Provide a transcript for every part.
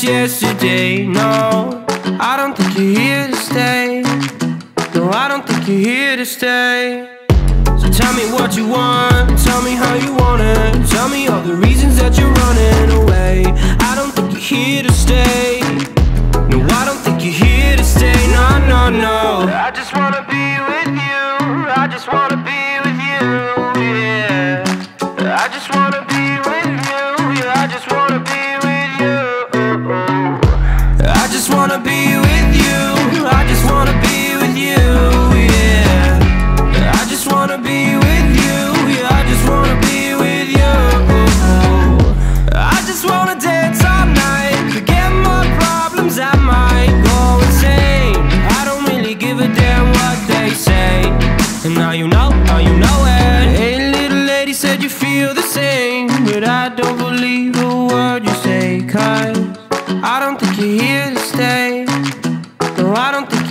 was yesterday. No, I don't think you're here to stay. No, I don't think you're here to stay. So tell me what you want, tell me how you want it, tell me all the reasons that you're running away. I don't think you're here to stay. No, I don't think you're here to stay. No, no, no. I just wanna be with you. I just wanna be with you. Yeah. I just wanna be with you. Yeah, I just wanna be with you. I just wanna be with you. I just wanna be with you. Yeah. I just wanna be with you. Yeah, I just wanna be with you. I just wanna dance all night, forget my problems. I might go insane. I don't really give a damn what they say. And now you know it. Hey, little lady, said you feel the same, but I don't believe a word you say, 'cause I don't think you're here to stay. No, I don't think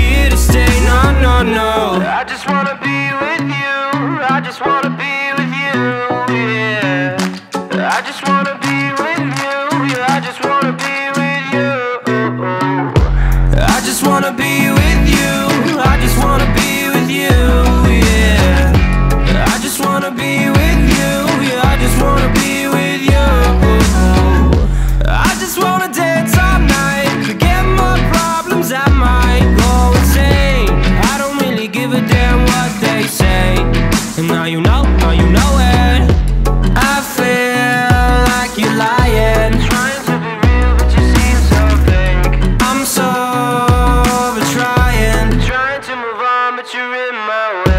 here to stay. No, no, no. I just wanna be with you. I just wanna be with you. Yeah. I just wanna be with you. Yeah, I just wanna be with you. I just wanna be with you. I just wanna be with you. Yeah. I just wanna be with you. Yeah, I just wanna be with you. I just wanna dance all night, forget my problems. I might go insane. I don't really give a damn what they say. And now you know it. I feel like you're lying, trying to be real, but you seem so fake. I'm so over trying, trying to move on, but you're in my way.